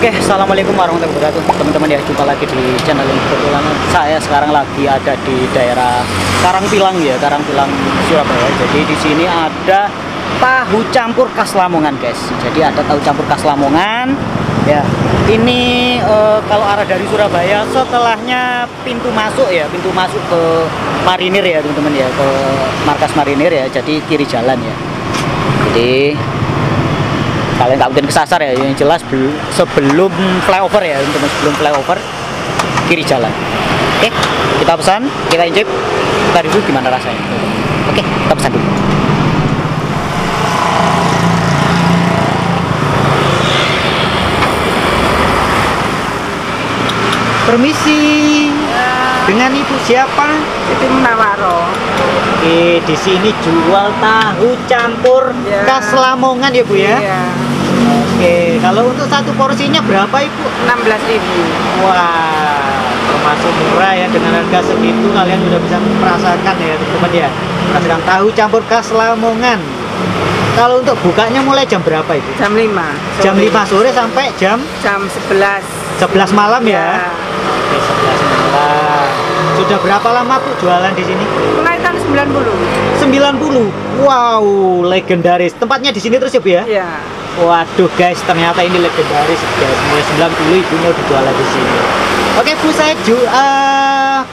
Oke, assalamualaikum warahmatullahi wabarakatuh teman-teman ya, jumpa lagi di channel ini. Kebetulan saya sekarang lagi ada di daerah Karangpilang ya, Karangpilang Surabaya. Jadi di sini ada tahu campur khas Lamongan guys. Jadi ada tahu campur khas Lamongan ya. Ini kalau arah dari Surabaya, setelahnya pintu masuk ya, pintu masuk ke Marinir ya teman-teman ya, ke markas Marinir ya. Jadi kiri jalan ya. Jadi kalian nggak mungkin kesasar ya, yang jelas sebelum flyover ya teman-teman, sebelum flyover kiri jalan. Oke, kita pesan, kita incip, kita review gimana rasanya. Oke, kita pesan dulu. Permisi, dengan ibu siapa? Ibu Munawaroh. Oke, di sini jual tahu campur khas Lamongan ya Bu ya. Iya. Oke, kalau untuk satu porsinya berapa Ibu? 16.000. Wah, termasuk murah ya, dengan harga segitu kalian sudah bisa merasakan ya teman-teman ya, merasakan tahu campur khas Lamongan. Kalau untuk bukanya mulai jam berapa Ibu? Jam 5 sore. Jam 5 sore sampai jam 11 malam ya. Oke, 11 malam. Sudah berapa lama Bu jualan di sini? Mulai tahun 90. 90. Wow, legendaris. Tempatnya di sini terus ya Bu ya? Iya. Waduh guys, ternyata ini legendaris guys. Mulai 90 ibunya udah jualan di sini. Oke Bu, saya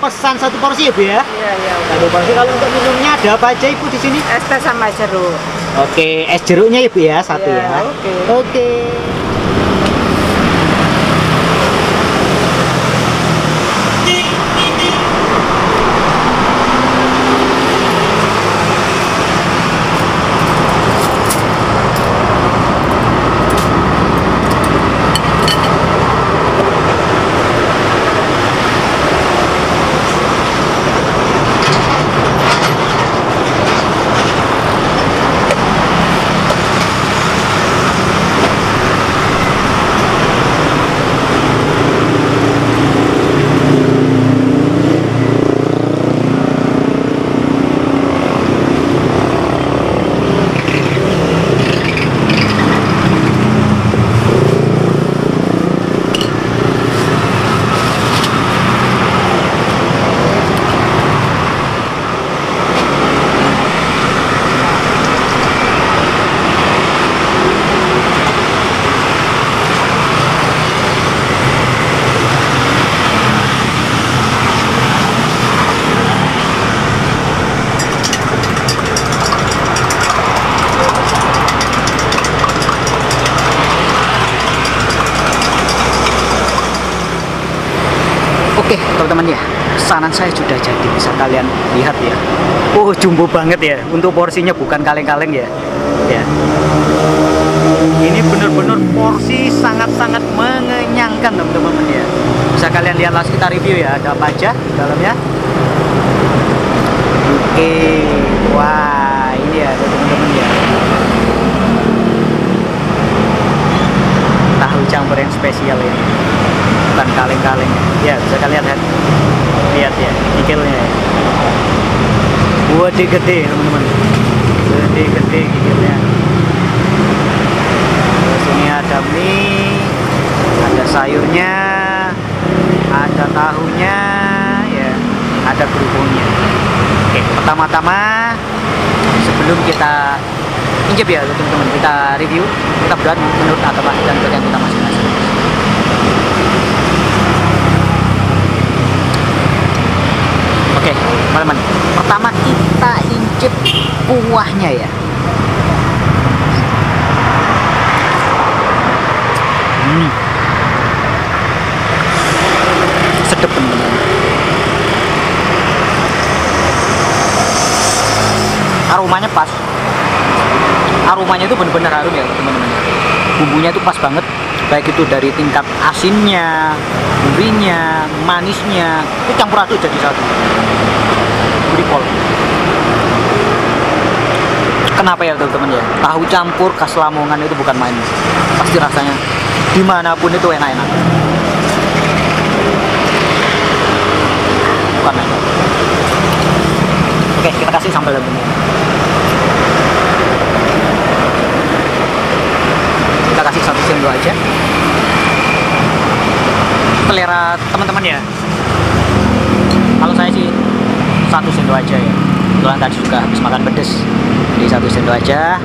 pesan satu porsi ya Bu ya? Iya, iya. Satu porsi. Kalau untuk minumnya ada apa aja Ibu di sini? Es teh sama jeruk. Oke, es jeruknya Ibu ya, satu ya. Oke. Oke. Oke teman-teman ya, pesanan saya sudah jadi, bisa kalian lihat ya. Oh, jumbo banget ya, untuk porsinya bukan kaleng-kaleng ya. Ya, ini benar-benar porsi sangat-sangat mengenyangkan teman-teman ya. Bisa kalian lihat, langsung kita review ya, ada apa aja di dalamnya. Oke, wah ini ya teman-teman ya, tahu campur yang spesial ini. Bukan kaleng-kaleng ya, bisa kalian lihat ya, kikilnya buat gede teman-teman, gede kikilnya. Terus ini ada mie, ada sayurnya, ada tahunya ya, ada kerupuknya. Oke, pertama-tama sebelum kita incip ya teman-teman, kita review, kita buat menurut agama dan bagian kita masing-masing. Oke, teman-teman. Pertama kita incip kuahnya ya. Sedap teman-teman. Aromanya pas. Aromanya itu benar-benar harum ya, teman-teman. Bumbunya itu pas banget. Baik itu dari tingkat asinnya, gurihnya, manisnya, itu campur aduk jadi satu. Guripol. Kenapa ya teman-teman ya? Tahu campur khas Lamongan itu bukan main. Pasti rasanya dimanapun itu enak-enak. Bukan main. Oke, kita kasih sambal dalamnya. Kita kasih satu sendok aja. selera teman-teman ya. Kalau saya sih satu sendok aja ya. Kebetulan tadi juga habis makan pedes, jadi satu sendok aja.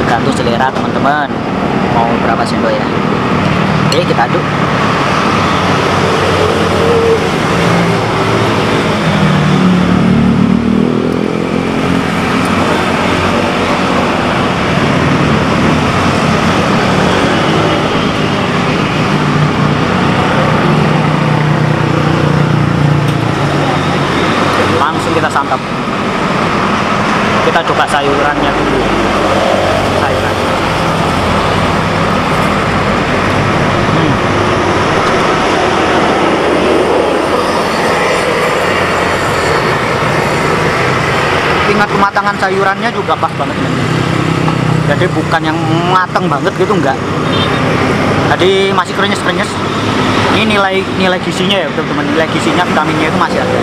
Tergantung selera teman-teman mau berapa sendok ya. Oke, kita aduk. Kita santap, kita coba sayurannya dulu. Sayuran tingkat kematangan sayurannya juga pas banget ini. Jadi bukan yang matang banget gitu, enggak. Tadi masih krenyes-krenyes. Ini nilai gizinya ya teman-teman, nilai gizinya, vitaminnya itu masih ada.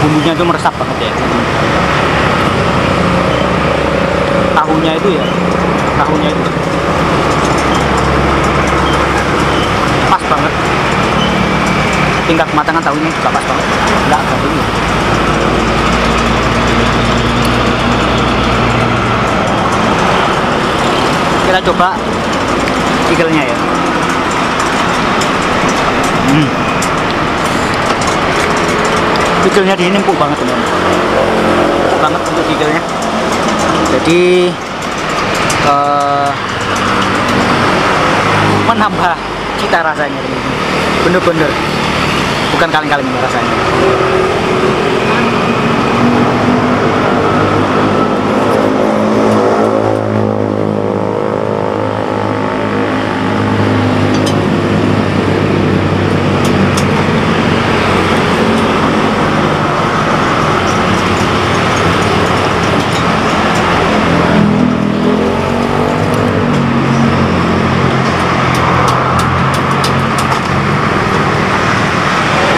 Bumbunya itu meresap banget ya. Tahunya itu ya, tahunya itu pas banget. Tingkat kematangan tahunya juga pas banget. Enggak garing ya. Kita coba kikilnya ya. Kikilnya di sini empuk banget teman, empuk banget untuk kikilnya. Jadi menambah cita rasanya, bener-bener bukan kaleng-kaleng rasanya.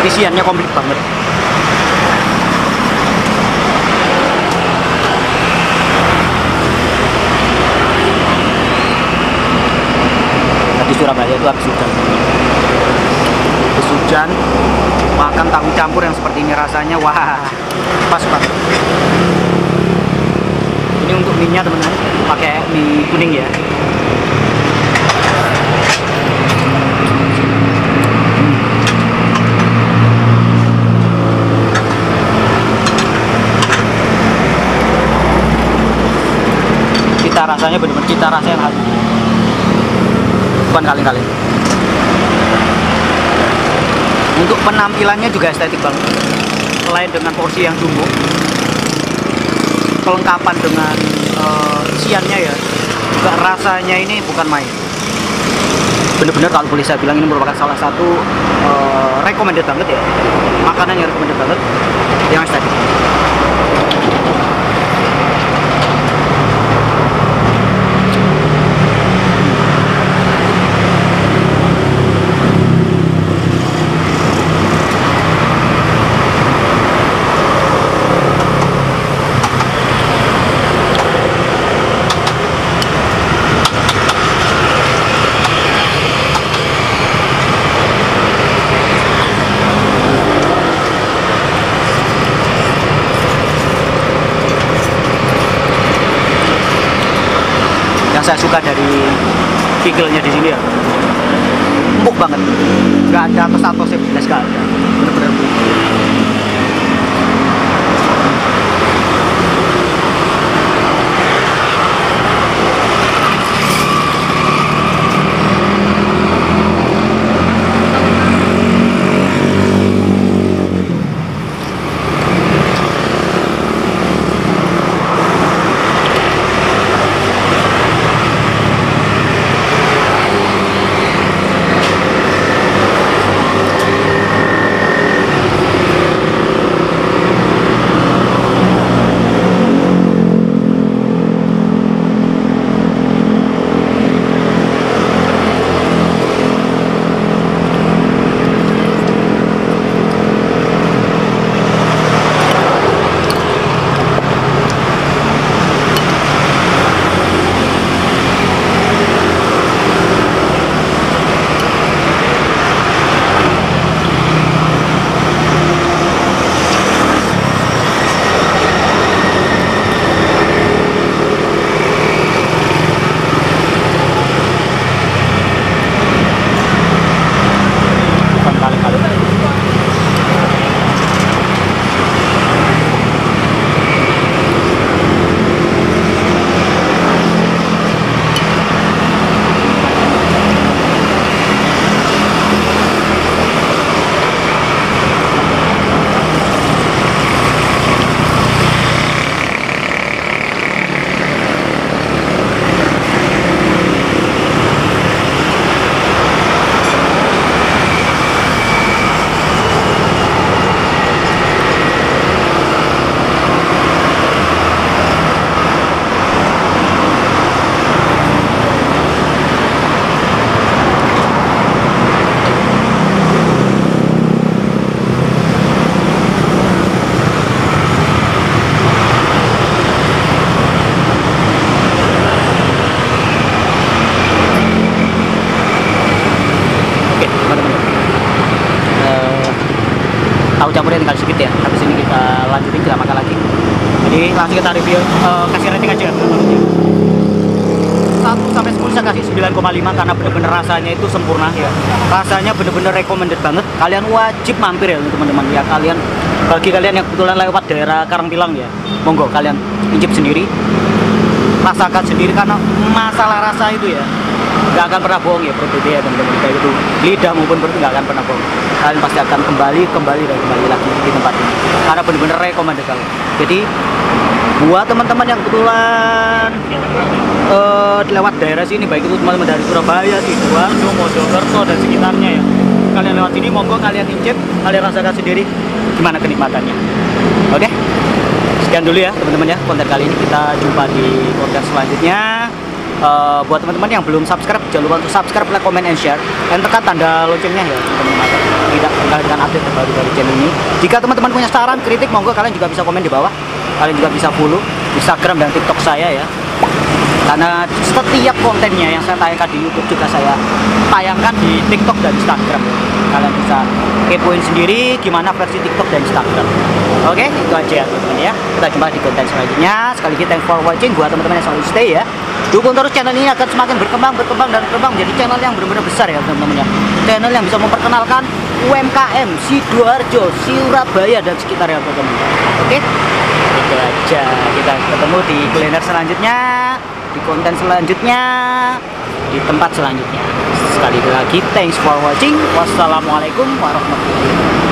Isiannya komplit banget. Tadi Surabaya itu habis hujan. Habis hujan makan tahu campur yang seperti ini rasanya, wah, pas banget. Ini untuk mie-nya teman-teman, pakai mie kuning ya. Rasanya benar-benar cita rasa yang khas, bukan kaleng-kaleng. Untuk penampilannya juga estetik banget. Selain dengan porsi yang jumbo, kelengkapan dengan isiannya ya, juga rasanya ini bukan main. Bener-bener kalau boleh saya bilang ini merupakan salah satu recommended banget ya, makanan yang recommended banget, yang estetik. Saya suka dari kikilnya di sini ya, empuk banget, nggak ada tos-tosnya, jelas nggak ada, bener-bener empuk. sedikit teman-teman. Tahu campurnya tinggal sedikit ya. Habis ini kita lanjutin, kita makan lagi. Jadi langsung kita review, kasih rating aja. 1 sampai 10 saya kasih 9,5 karena bener-bener rasanya itu sempurna ya. Rasanya bener-bener recommended banget. Kalian wajib mampir ya teman-teman ya. Kalian, bagi kalian yang kebetulan lewat daerah Karangpilang ya, monggo kalian incip sendiri, rasakan sendiri, karena masalah rasa itu ya nggak akan pernah bohong ya, produk ya teman-teman, kayak itu lidah maupun perut nggak akan pernah bohong. Kalian pasti akan kembali lagi di tempat ini karena benar-benar recommended banget. Jadi buat teman-teman yang kebetulan lewat daerah sini, baik itu teman-teman dari Surabaya, Sidoarjo, Mojokerto dan sekitarnya ya, kalian lewat sini monggo kalian incip, kalian rasakan sendiri gimana kenikmatannya. Oke, sekian dulu ya teman-teman ya konten kali ini, kita jumpa di konten selanjutnya. Buat teman-teman yang belum subscribe, jangan lupa untuk subscribe, like, comment, and share, dan tekan tanda loncengnya ya teman-teman, tidak ketinggalan dengan update terbaru dari channel ini. Jika teman-teman punya saran, kritik, monggo kalian juga bisa komen di bawah. Kalian juga bisa follow Instagram dan TikTok saya ya, karena setiap kontennya yang saya tayangkan di YouTube juga saya tayangkan di TikTok dan Instagram. Kalian bisa kepoin sendiri gimana versi TikTok dan Instagram. Oke, itu aja ya teman-teman ya. Kita jumpa di konten selanjutnya. Sekali lagi thanks for watching. Buat teman-teman yang selalu stay ya, dukung terus channel ini akan semakin berkembang menjadi channel yang benar-benar besar ya teman-teman ya. Channel yang bisa memperkenalkan UMKM Sidoarjo, Surabaya dan sekitarnya teman-teman. Oke, itu aja. Kita ketemu di kuliner selanjutnya, di konten selanjutnya, di tempat selanjutnya. Sekali lagi thanks for watching. Wassalamualaikum warahmatullahi wabarakatuh.